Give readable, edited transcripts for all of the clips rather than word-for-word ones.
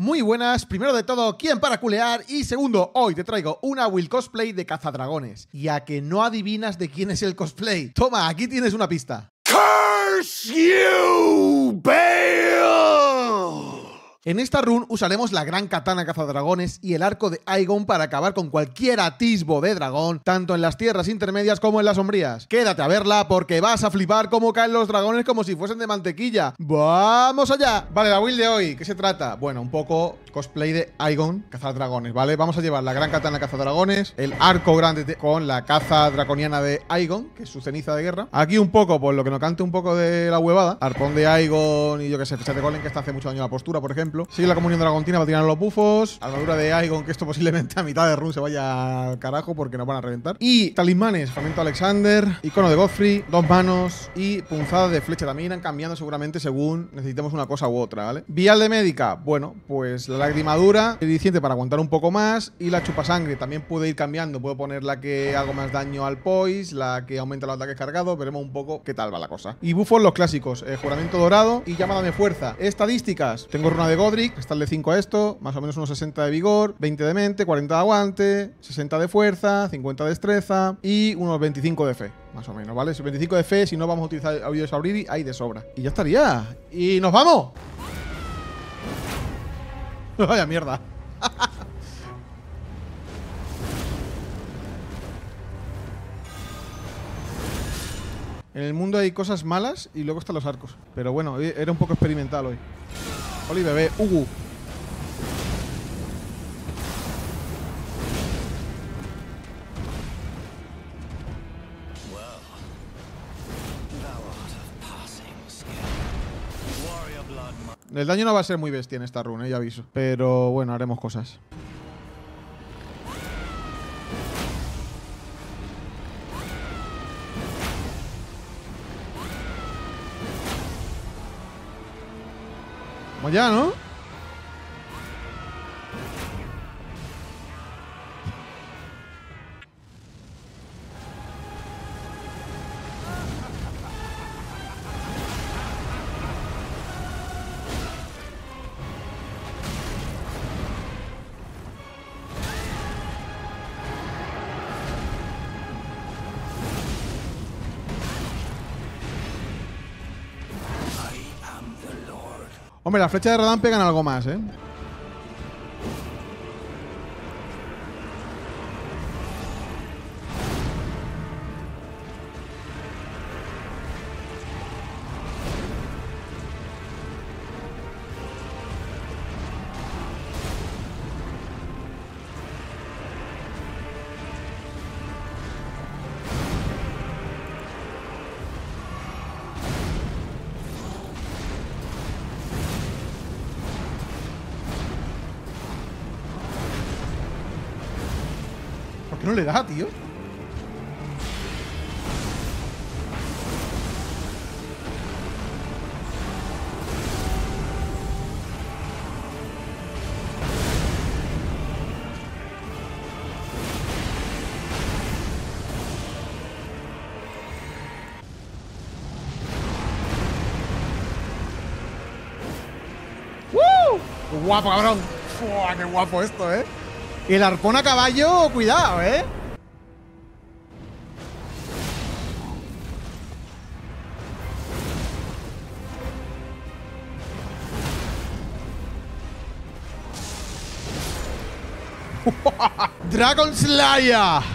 Muy buenas, primero de todo, ¿quién para culear? Y segundo, hoy te traigo una Will cosplay de Cazadragones. Y a que no adivinas de quién es el cosplay. Toma, aquí tienes una pista. Curse you, Bayle. En esta run usaremos la gran katana cazadragones y el arco de Igon para acabar con cualquier atisbo de dragón, tanto en las tierras intermedias como en las sombrías. Quédate a verla porque vas a flipar cómo caen los dragones como si fuesen de mantequilla. ¡Vamos allá! Vale, la build de hoy, ¿qué se trata? Bueno, un poco cosplay de Igon, cazadragones, ¿vale? Vamos a llevar la gran katana cazadragones, el arco grande con la caza draconiana de Igon, que es su ceniza de guerra. Aquí un poco, pues lo que nos cante un poco de la huevada. Arpón de Igon y yo que sé, se recolen que está hace mucho daño la postura, por ejemplo. Sigue la comunión dragontina para tirar los bufos. Armadura de Igon, que esto posiblemente a mitad de run se vaya al carajo porque nos van a reventar. Y talismanes, fragmento Alexander, icono de Godfrey, dos manos y punzadas de flecha. También irán cambiando seguramente según necesitemos una cosa u otra, ¿vale? Vial de médica, bueno, pues la lagrimadura, el diciente para aguantar un poco más. Y la chupasangre, también puede ir cambiando. Puedo poner la que hago más daño al poise, la que aumenta los ataques cargados. Veremos un poco qué tal va la cosa. Y bufos los clásicos, juramento dorado y llamada de fuerza. Estadísticas, tengo runa de Godric, estarle 5 a esto, más o menos unos 60 de vigor, 20 de mente, 40 de aguante, 60 de fuerza, 50 de destreza y unos 25 de fe, más o menos, ¿vale? 25 de fe, si no vamos a utilizar audios auridi, hay de sobra. Y ya estaría. ¡Y nos vamos! ¡Vaya mierda! En el mundo hay cosas malas y luego están los arcos. Pero bueno, era un poco experimental hoy. Oli, bebé, Ugu. El daño no va a ser muy bestia en esta run, ya aviso. Pero bueno, haremos cosas. Vamos ya, ¿no? Hombre, las flechas de Radán pegan algo más, ¿eh? No le da, tío. ¡Woo! ¡Qué guapo, cabrón! ¡Fua, qué guapo esto, eh! El arpón a caballo, cuidado, ¿eh? ¡Dragon Slayer!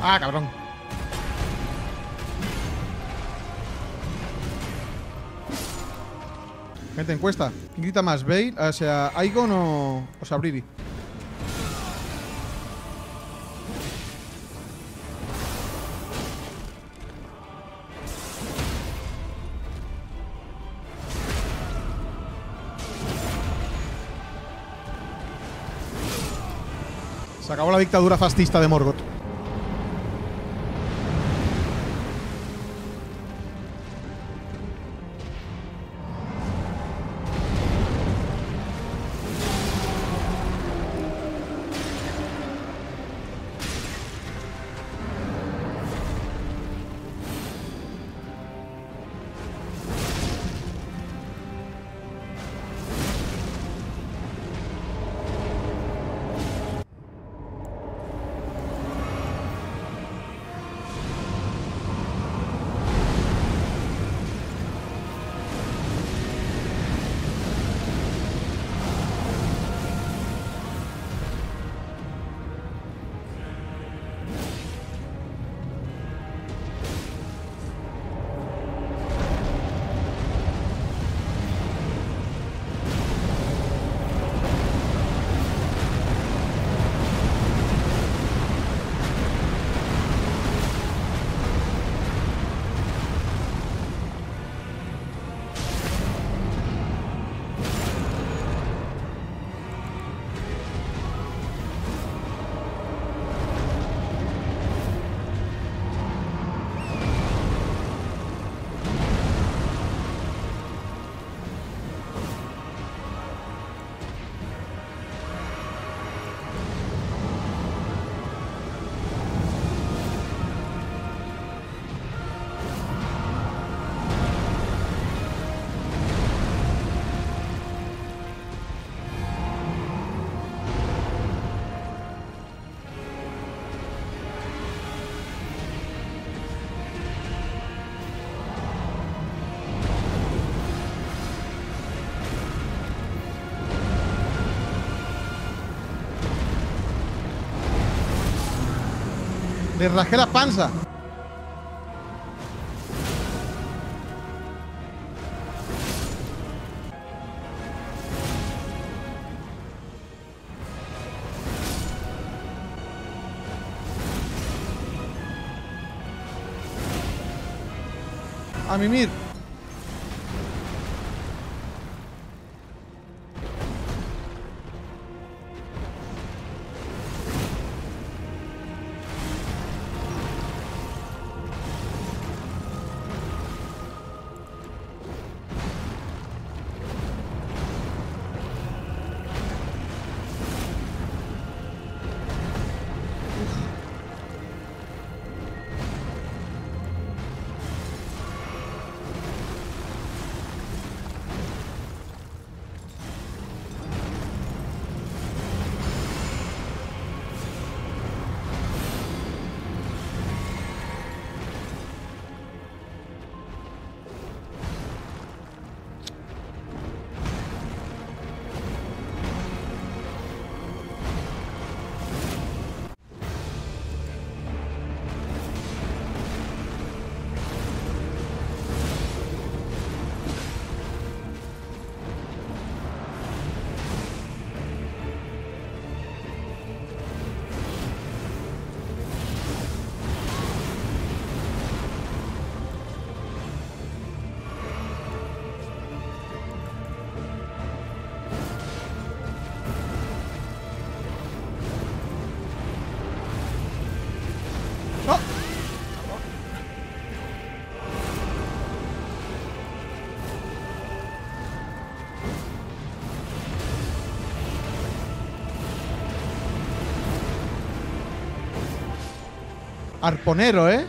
Ah, cabrón. Gente, encuesta. ¿Quién grita más, Bayle? O sea, Igon o Sabriri. Se acabó la dictadura fascista de Morgoth. Le rajé la panza. A mimir. Arponero, ¿eh?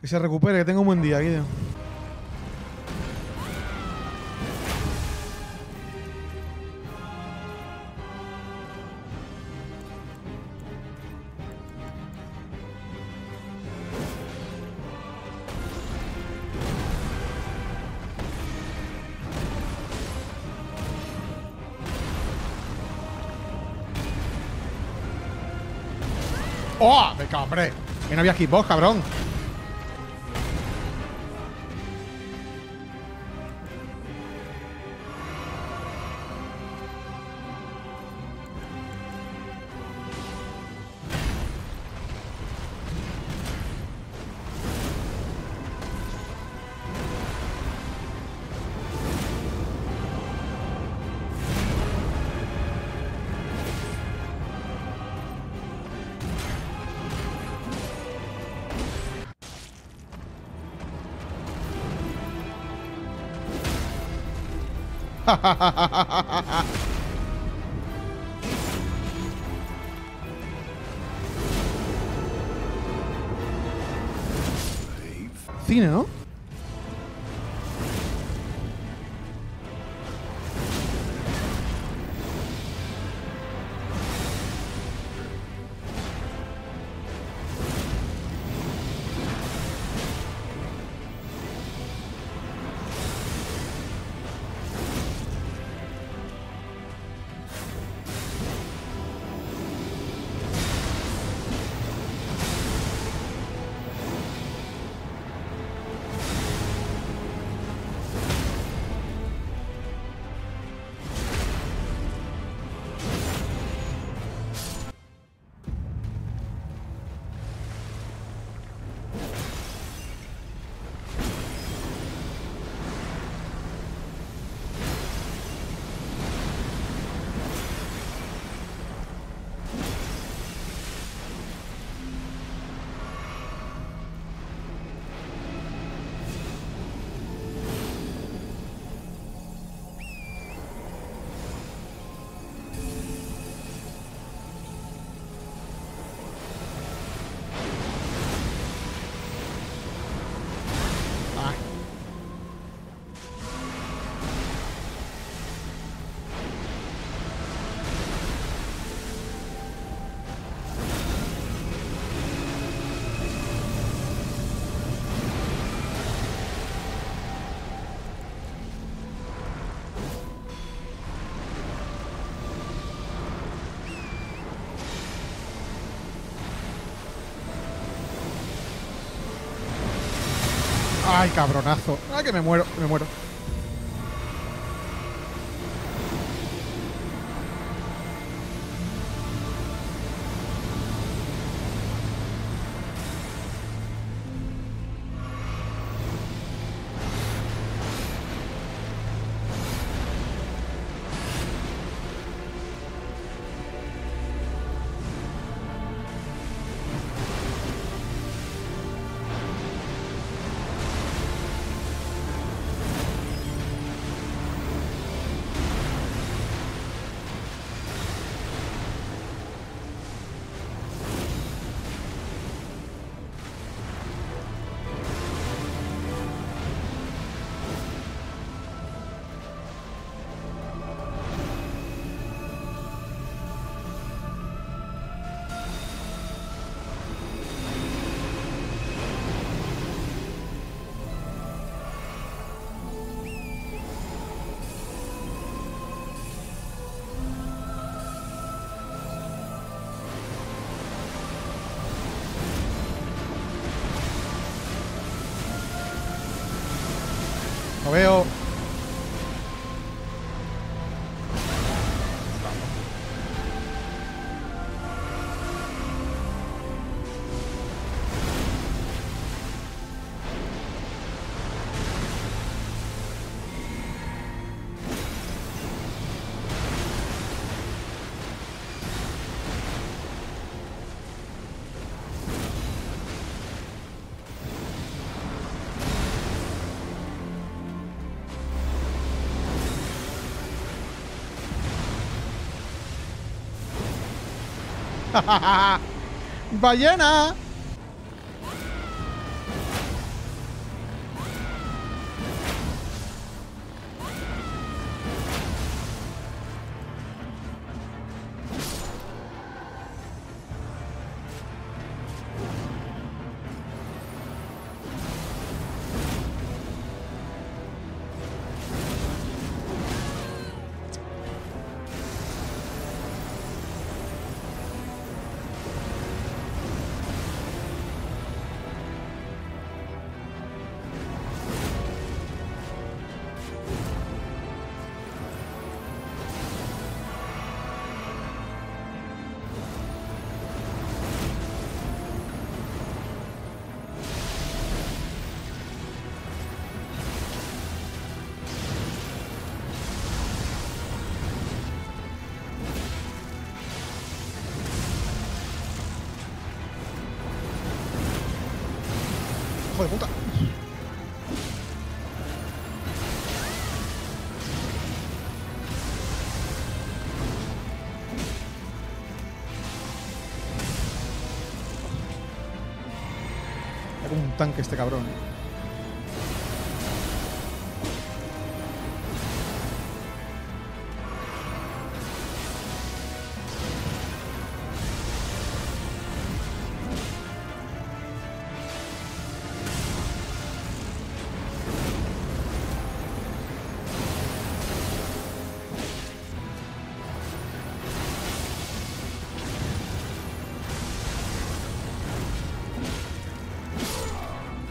Que se recupere, que tenga un buen día, Guido. ¡Oh! ¡Venga, hombre! Que no había hitbox, cabrón. Cine, ¿no? ¡Ay, cabronazo! ¡Ay, que me muero! ¡Me muero! Lo veo. ¡Ballena! Está como un tanque este cabrón.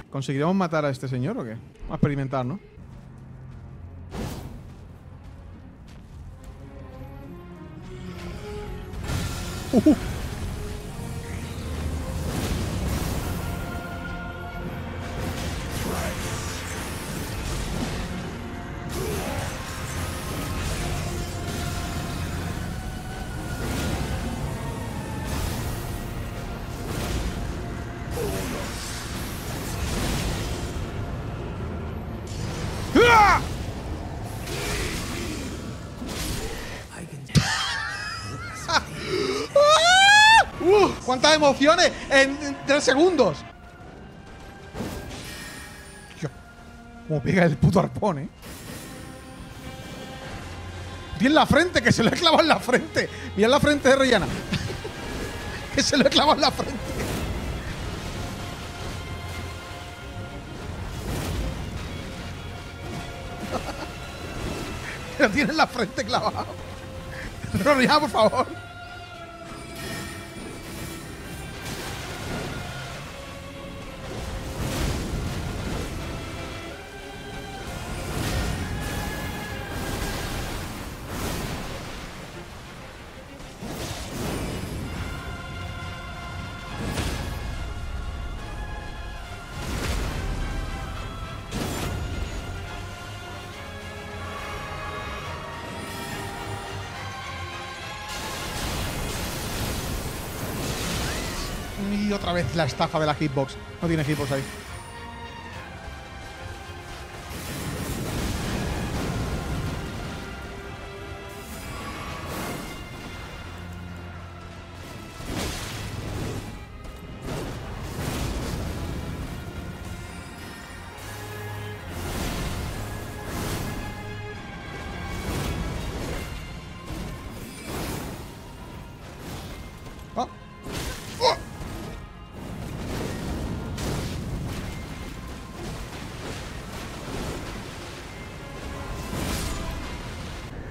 ¿Conseguiremos matar a este señor o qué? Vamos a experimentar, ¿no? ¡Cuántas emociones en 3 segundos! Dios, cómo pega el puto arpón, ¿eh? ¡Tiene la frente! ¡Que se lo he clavado en la frente! ¡Mirad la frente de Rellana! ¡Que se lo he clavado en la frente! ¡Pero tiene la frente clavada! ¡Rellana, por favor! Y otra vez la estafa de la hitbox. No tiene hitbox ahí.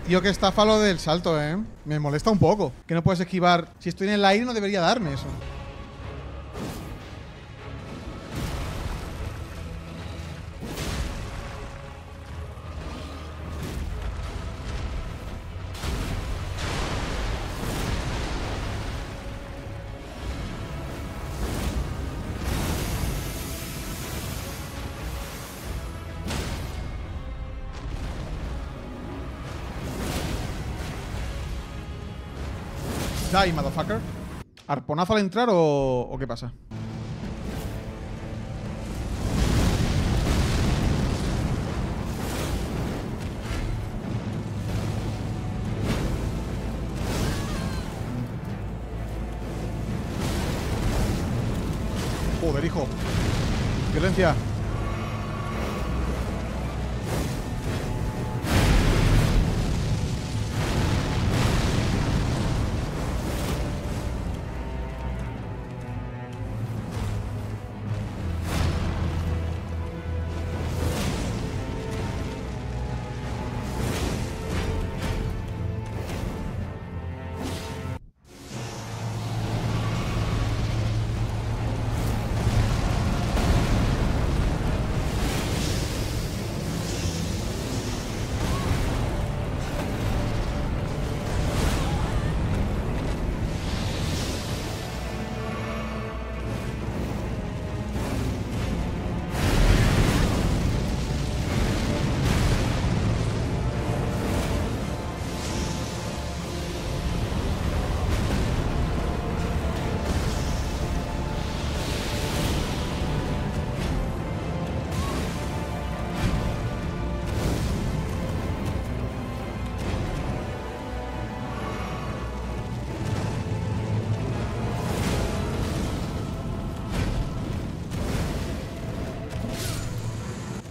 Tío, que estafa lo del salto, ¿eh? Me molesta un poco. Que no puedes esquivar. Si estoy en el aire no debería darme eso. Die, motherfucker. ¿Arponazo al entrar o qué pasa? Joder, hijo. Violencia.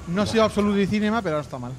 No ha sido Absolute Cinema, pero no está mal.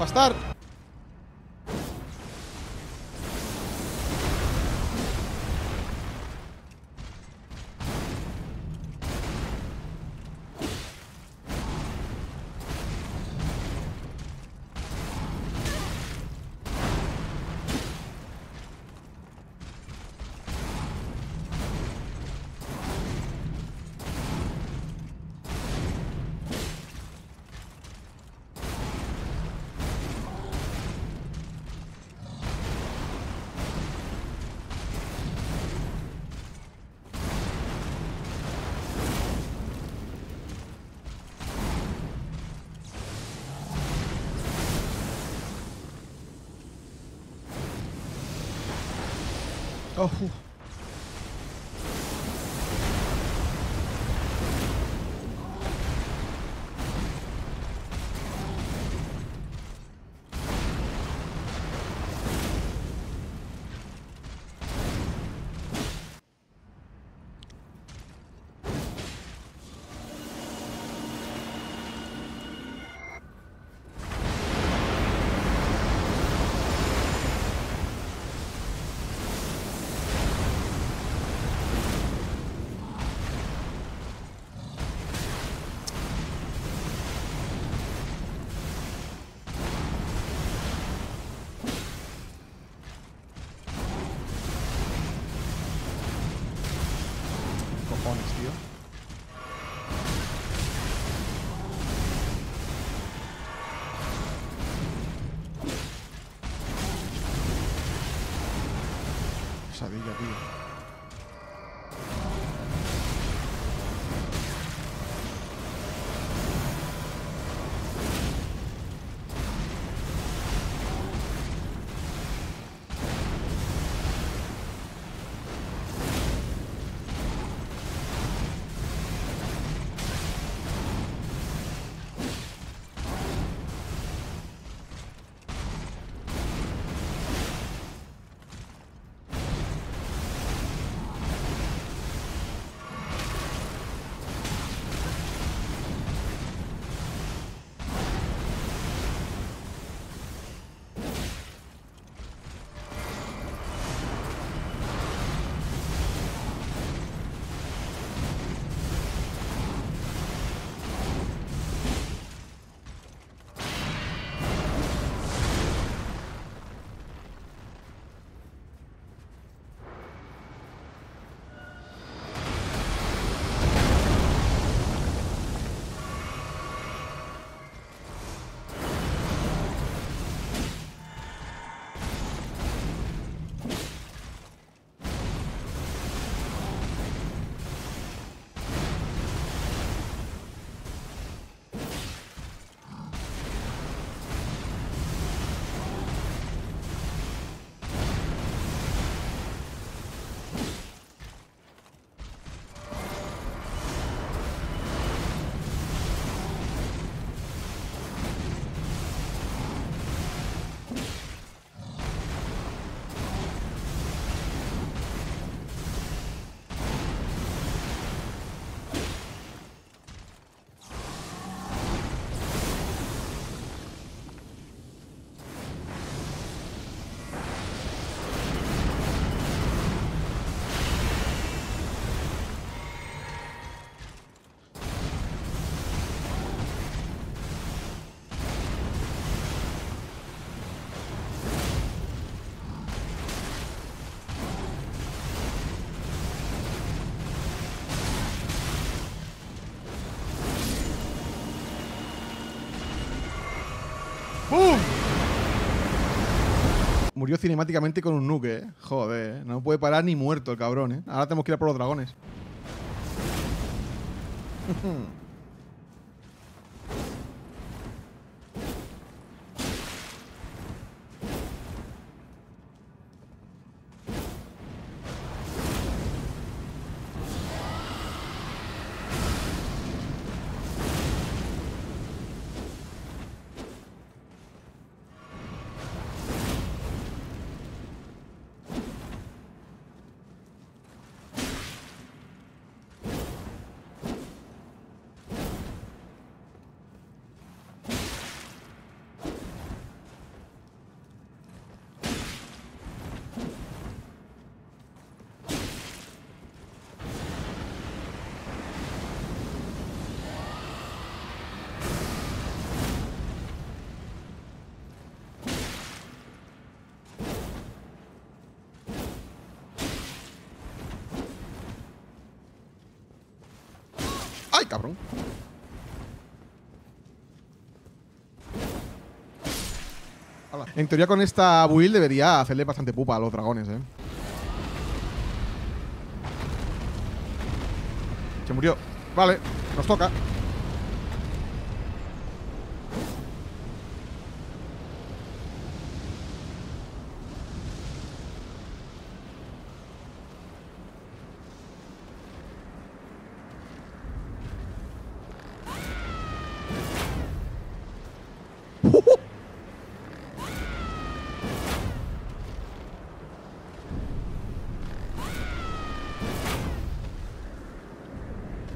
Pastar. Oh, Sabía, tío. ¡Pum! Murió cinemáticamente con un nuke, ¿eh? Joder, no puede parar ni muerto el cabrón, ¿eh? Ahora tenemos que ir a por los dragones. ¡Ay, cabrón! Hola. En teoría con esta build debería hacerle bastante pupa a los dragones, ¿eh? Se murió. Vale, nos toca.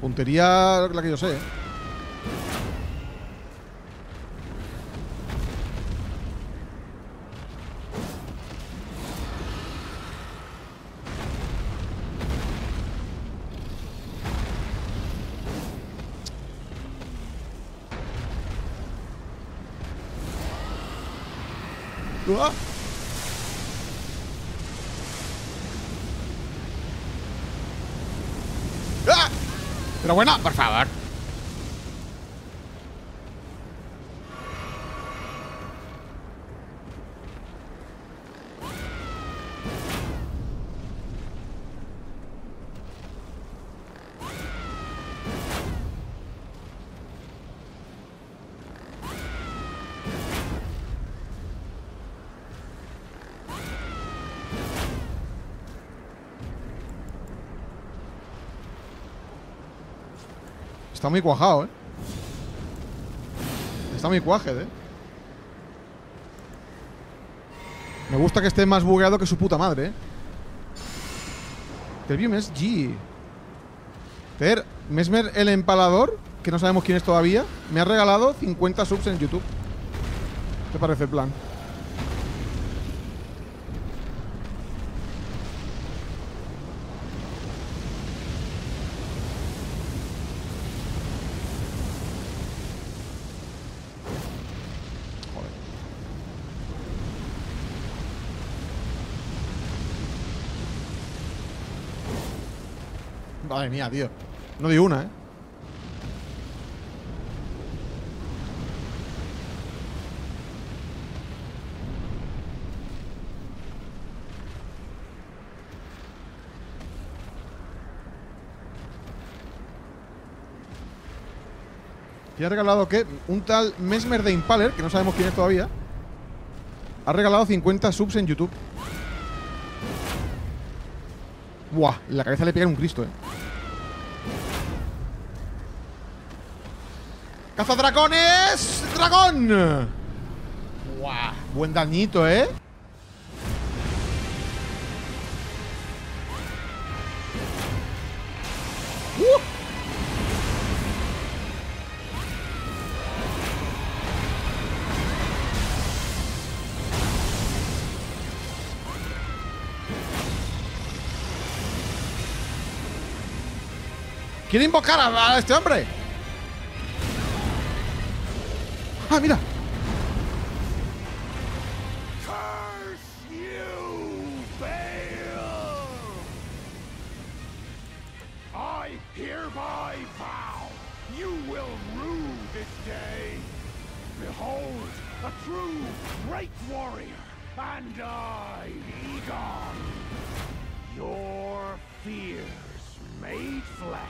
Puntería la que yo sé. ¡Uah! Pero bueno, por favor. Está muy cuajado, ¿eh? Está muy cuaje, ¿eh? Me gusta que esté más bugueado que su puta madre, ¿eh? Mesmer el Empalador, que no sabemos quién es todavía, me ha regalado 50 subs en YouTube. ¿Qué te parece el plan? Madre mía, tío. No di una, ¿eh? ¿Te ha regalado qué? Un tal Mesmer de Impaler, que no sabemos quién es todavía. Ha regalado 50 subs en YouTube. Buah, en la cabeza le pegan un Cristo, ¿eh? ¡Cazadragones! ¡Dragón! ¡Buah! Buen dañito, ¿eh? ¡Quiere invocar a este hombre! ¡Ah, mira! Curse you, Bayle. I hereby vow you will rue this day. Behold, a true great warrior, and I, Igon, your fears made flesh.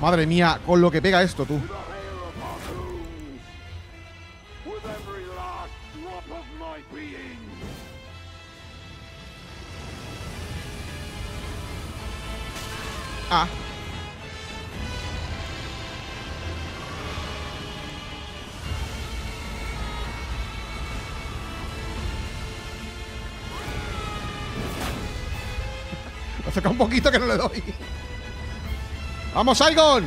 Madre mía, con lo que pega esto, tú. Ah. Lo saca un poquito que no le doy. ¡Vamos, Igon!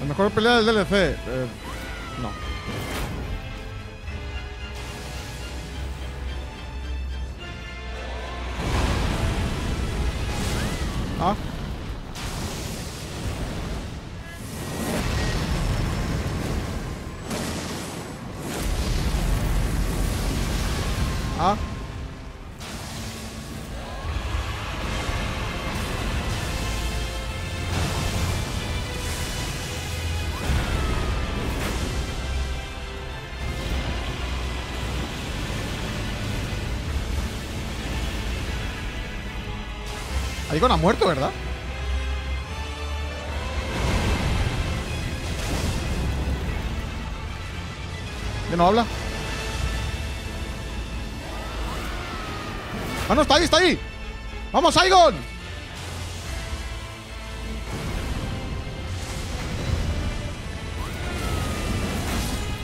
La mejor pelea del DLC. No. Ah. Ah. Igon ha muerto, ¿verdad? ¿Ya no habla? ¡Ah, no! ¡Está ahí, está ahí! ¡Vamos, Igon!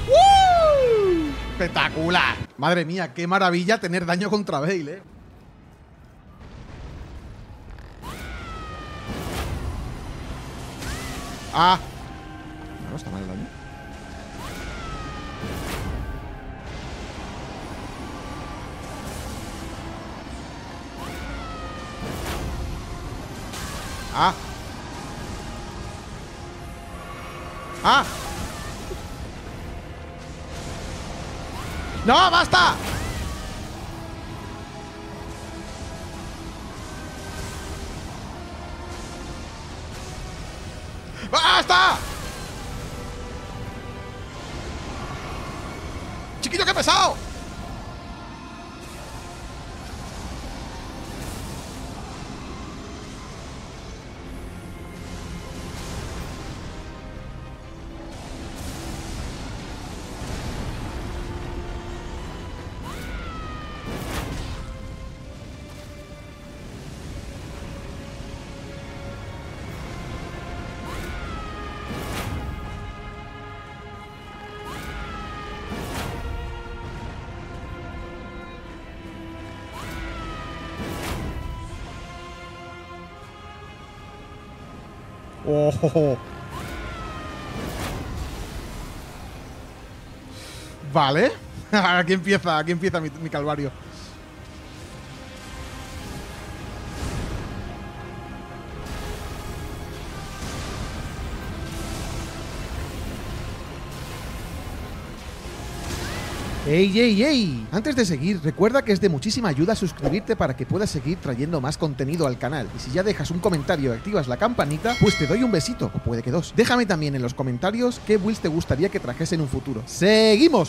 ¡Woo! ¡Espectacular! Madre mía, qué maravilla tener daño contra Bayle, ¿eh? Ah, no está mal el daño. Ah, ah, no, basta. ¡Basta! ¡Chiquillo, qué pesado! Oh. Vale. Aquí empieza mi calvario. ¡Ey, ey, ey! Antes de seguir, recuerda que es de muchísima ayuda suscribirte para que puedas seguir trayendo más contenido al canal. Y si ya dejas un comentario y activas la campanita, pues te doy un besito, o puede que dos. Déjame también en los comentarios qué builds te gustaría que trajese en un futuro. ¡Seguimos!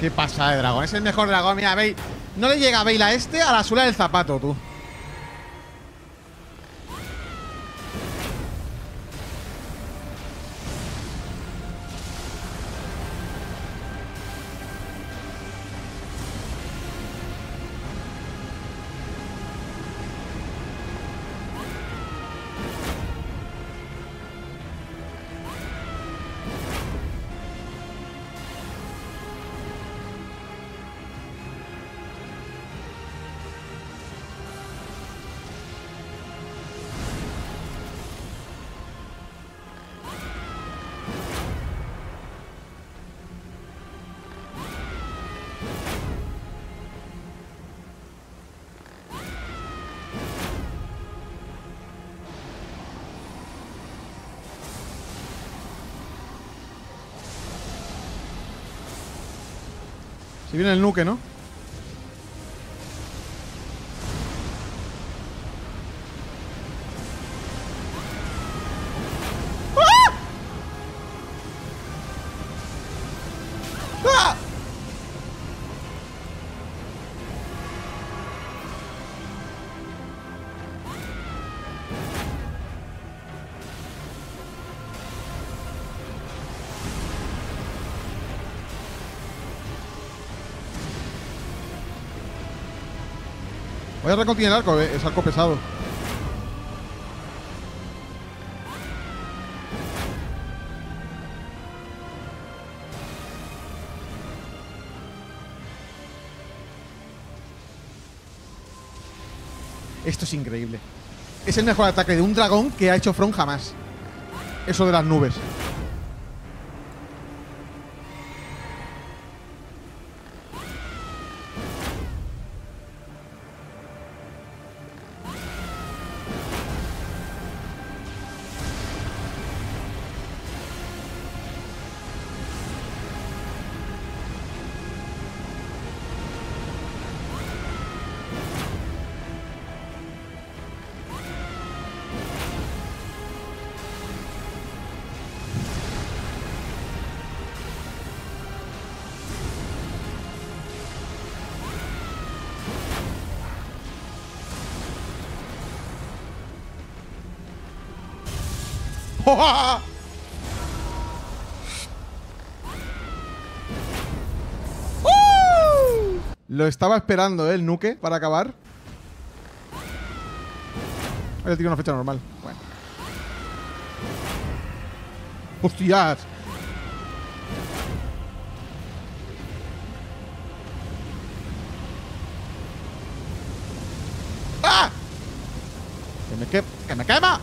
¿Qué pasa de dragón? Es el mejor dragón. Mira, Bayle. No le llega a Bayle a este a la suela del zapato, tú. Y viene el nuque, ¿no? Voy a recontiene el arco, es arco pesado. Esto es increíble. Es el mejor ataque de un dragón que ha hecho From jamás. Eso de las nubes. Lo estaba esperando, ¿eh? El nuque para acabar. Ahora tiene una fecha normal. Bueno. ¡Hostias! ¡Ah! ¡Que me quema!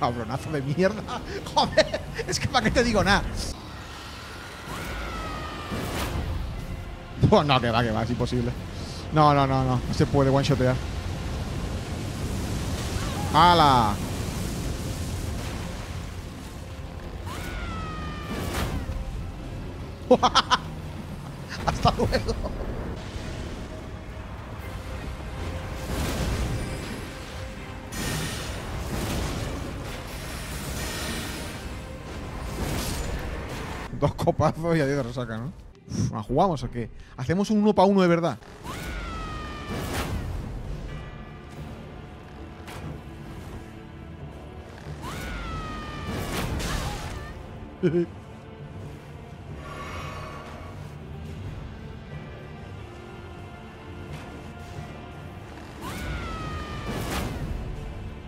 Cabronazo de mierda. Joder, es que para qué te digo nada. Oh, no, que va, es imposible. No. No se puede one-shotear. ¡Hala! ¡Hasta luego! Dos copazos y a 10 de resaca, ¿no? Uf, ¿nos jugamos o qué? Hacemos un 1 para 1 de verdad.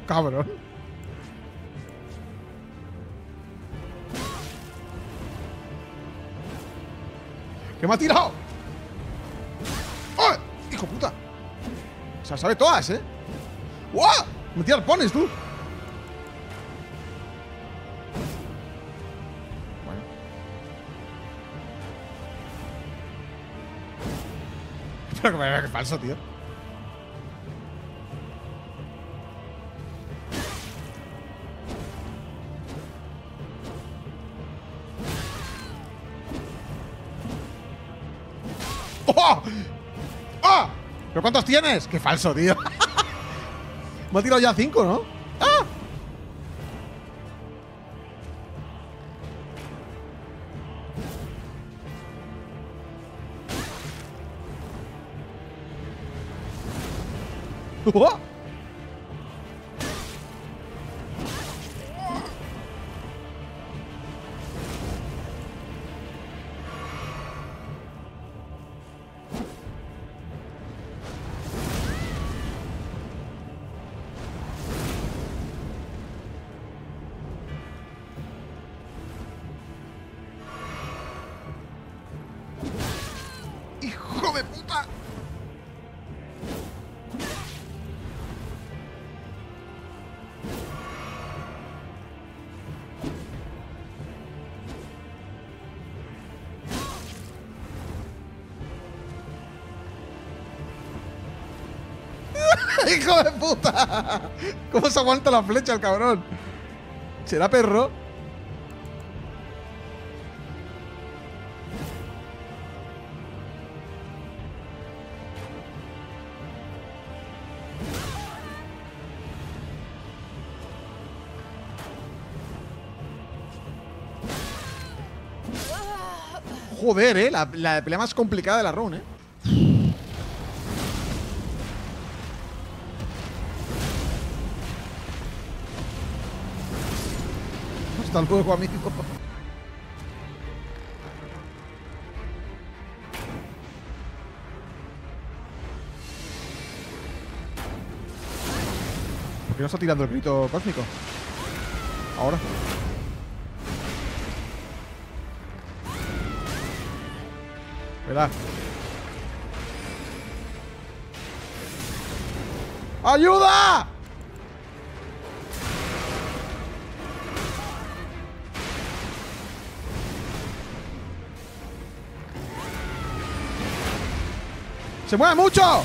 Cabrón. ¡Que me ha tirado! ¡Oh! ¡Hijo puta! Se las sabe todas, ¿eh? ¡Wow! ¡Me tira arpones, tú! Bueno. Pero que me vea que falso, tío. ¡Oh! ¡Oh! ¿Pero cuántos tienes? ¡Qué falso, tío! Me ha tirado ya 5, ¿no? ¡Ah! ¡Oh! ¡Hijo de puta! ¡Hijo de puta! ¿Cómo se aguanta la flecha el cabrón? ¿Será perro? Joder, la pelea más complicada de la run, eh. Hasta luego, amigo. ¿Por qué no está tirando el grito cósmico? Ahora. ¿Verdad? ¡Ayuda! ¡Se mueve mucho!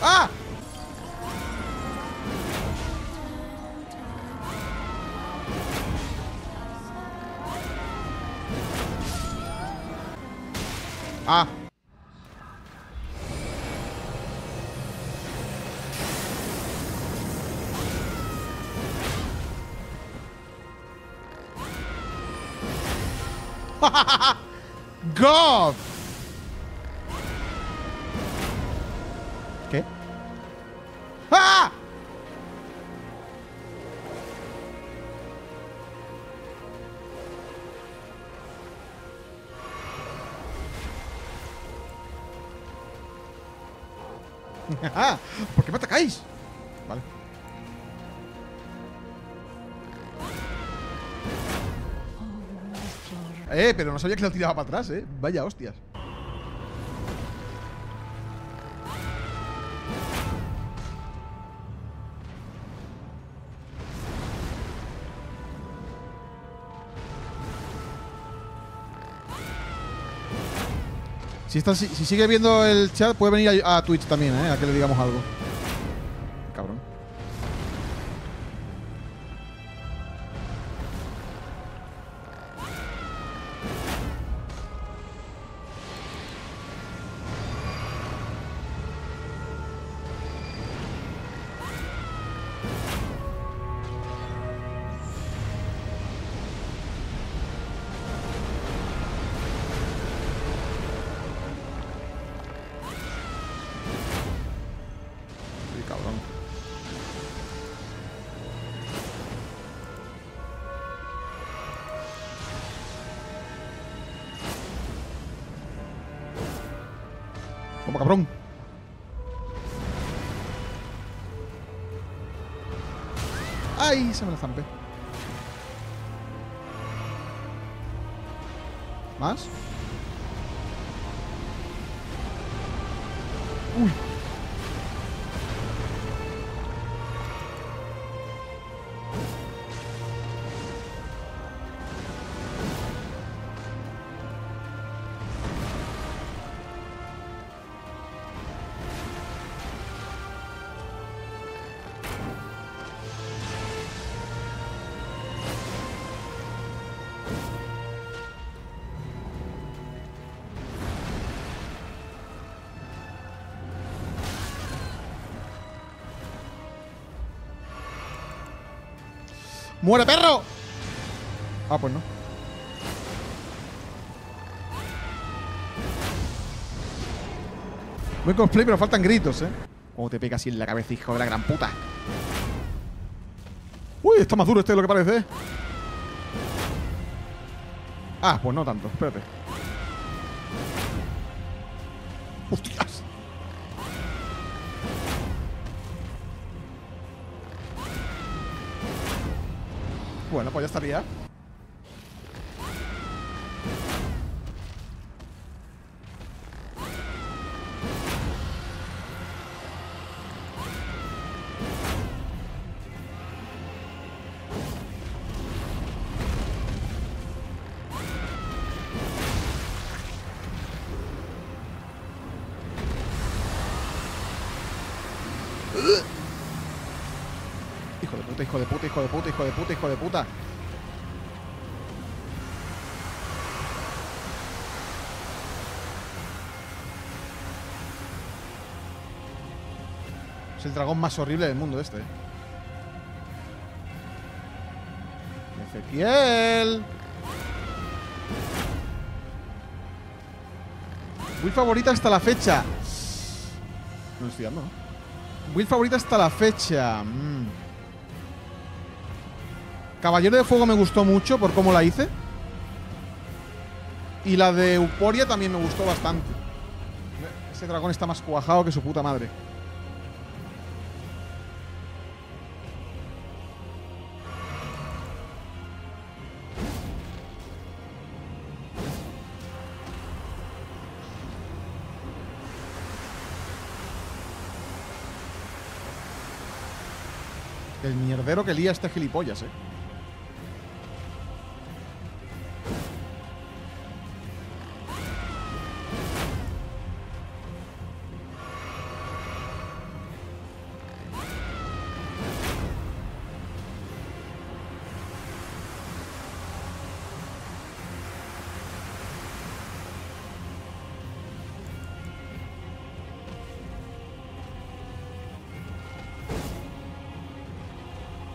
¡Ah! ¡Ah! God. ¿Qué? ¡Ah! ¿Por qué me atacáis? Vale. Pero no sabía que lo tiraba para atrás, eh. Vaya hostias. Si sigue viendo el chat, puede venir a Twitch también, eh. A que le digamos algo. Cabrón. Como cabrón. Ay, se me la zampé. ¿Más? Uy. ¡Muere, perro! Ah, pues no. Buen cosplay, pero faltan gritos, eh. Como te pega así en la cabeza, hijo de la gran puta. Uy, está más duro este de lo que parece. Ah, pues no tanto, espérate. ¡Hostias! Bueno, pues ya estaría. puta, hijo de puta, hijo de puta, hijo de puta, hijo de puta. Es el dragón más horrible del mundo este, Ezequiel. Build favorita hasta la fecha. No estoy dando, ¿no? Build favorita hasta la fecha. Caballero de Fuego me gustó mucho por cómo la hice. Y la de Euporia también me gustó bastante. Ese dragón está más cuajado que su puta madre. El mierdero que lía este gilipollas,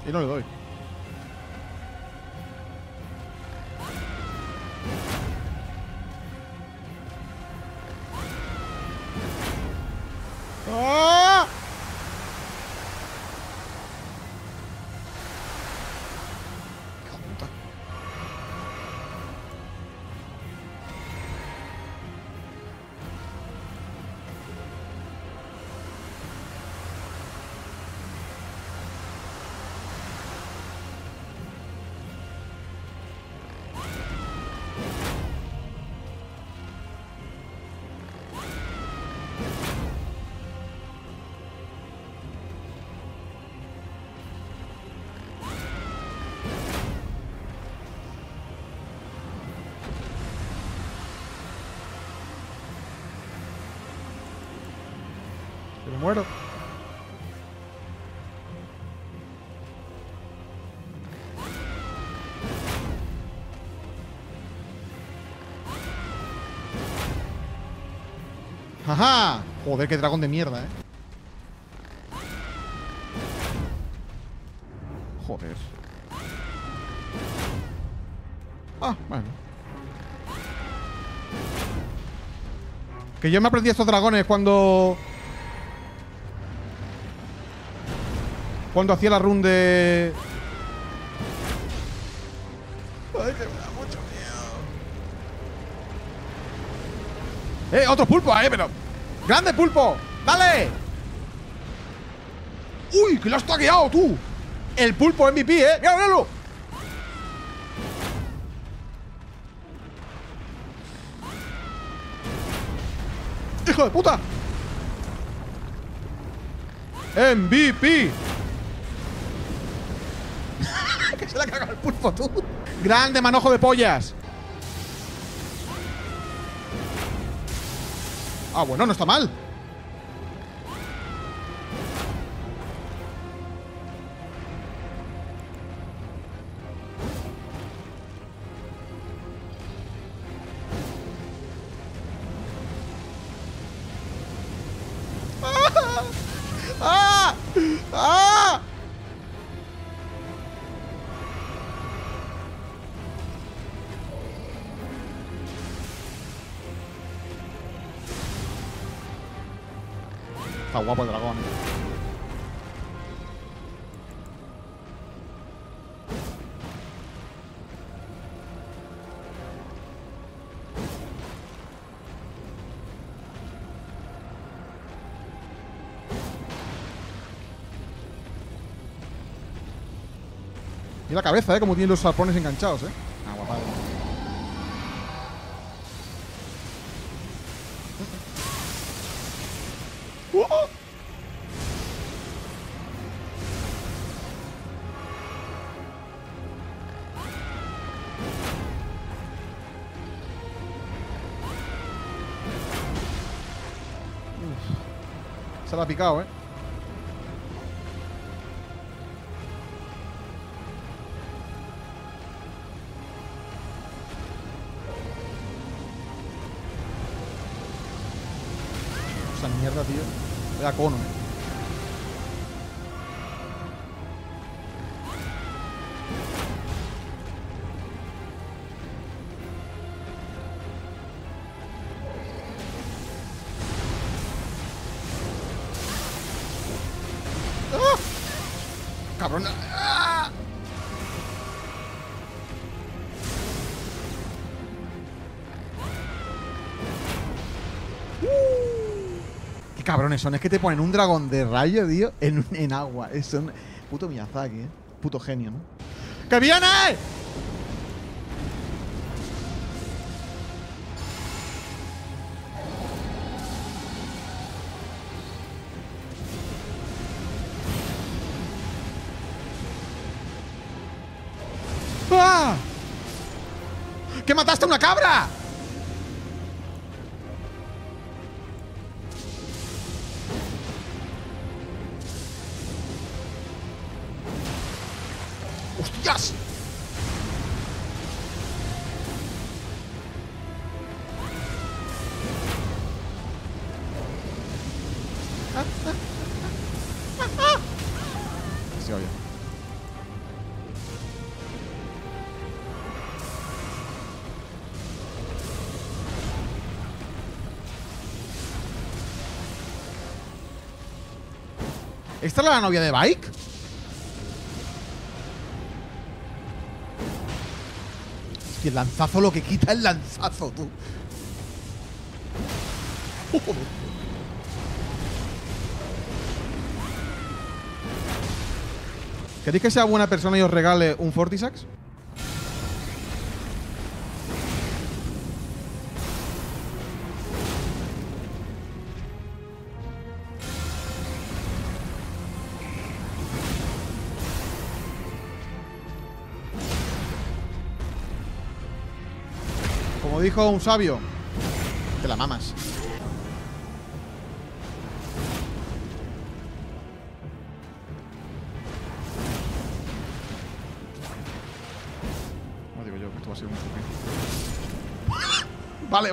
Y no le doy. ¡Ah! ¡Hijo de puta! Muero. ¡Ajá! Joder, qué dragón de mierda, Joder. Ah, bueno. Que yo me aprendí a estos dragones cuando hacía la run de... Ay, que me da mucho miedo. Otro pulpo, pero... ¡Grande pulpo! ¡Dale! ¡Uy, que lo has taqueado, tú! El pulpo MVP, ¡Míralo, míralo! ¡Hijo de puta! ¡MVP! Que se la caga el pulpo, tú. Grande manojo de pollas. Ah, bueno, no está mal. ¡Ah! ¡Ah! Está guapo el dragón. Y la cabeza, como tiene los sarpones enganchados, Ah, guapada. Se la ha picado, mierda, tío. Me da cono, ¡Ah! Cabrón. ¡Ah! Qué cabrones son, es que te ponen un dragón de rayo, tío, en agua. Es un puto Miyazaki, ¿eh? Puto genio, ¿no? ¡Que viene! ¡Ah! ¡Que mataste a una cabra! ¡Hostias! Sí, obvio. ¿Esta es la novia de Bayle? Y el lanzazo, lo que quita el lanzazo, tú. ¿Queréis que sea buena persona y os regale un Fortisax? Como dijo un sabio, te la mamas. No digo yo que esto va a ser un suque. Vale.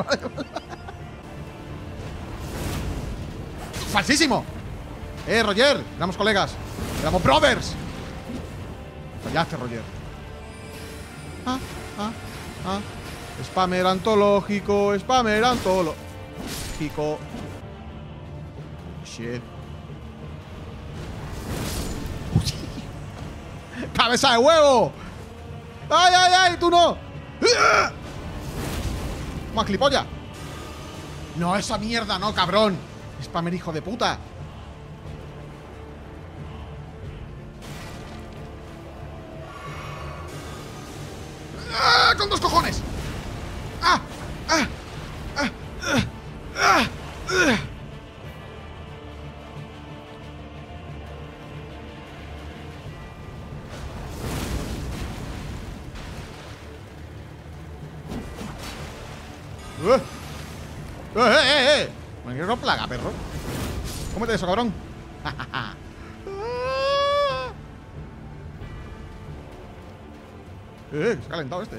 ¡Falsísimo! Roger, éramos colegas. Éramos brothers. Fallaste, Roger. Spammer antológico, spammer antológico. Shit. ¡Cabeza de huevo! ¡Ay! ¡Tú no! ¡Más clipolla! No, esa mierda no, cabrón. Spammer hijo de puta. ¡Ah, con dos cojones! Me quiero plaga, perro. Cómete eso, cabrón. Se ha calentado este.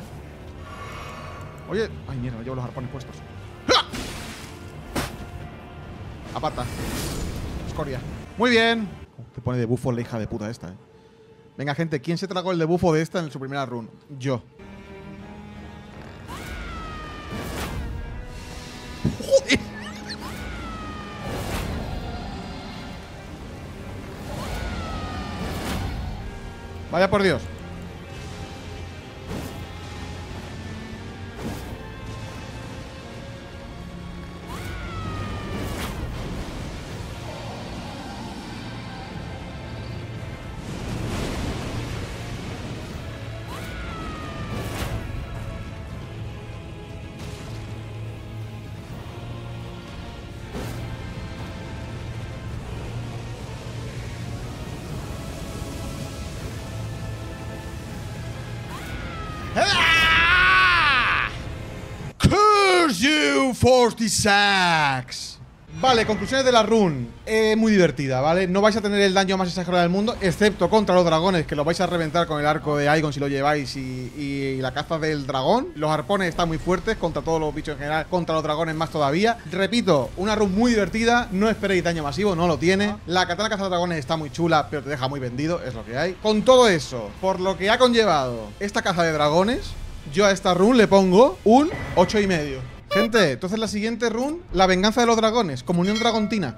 Oye, ay mierda, llevo los arpones puestos. Aparta. Escoria. Muy bien. Te pone de bufo la hija de puta esta, eh. Venga, gente, ¿quién se tragó el de bufo de esta en su primera run? Yo. ¡Joder! Vaya por Dios. Curse you, Fortisax! Vale, conclusiones de la run. Muy divertida, ¿vale? No vais a tener el daño más exagerado del mundo, excepto contra los dragones, que los vais a reventar con el arco de Igon si lo lleváis y la caza del dragón. Los arpones están muy fuertes contra todos los bichos en general, contra los dragones más todavía. Repito, una run muy divertida. No esperéis daño masivo, no lo tiene. La katana cazadragones está muy chula, pero te deja muy vendido, es lo que hay. Con todo eso, por lo que ha conllevado esta caza de dragones, yo a esta run le pongo un 8,5. Gente, entonces la siguiente run, la venganza de los dragones, comunión dragontina.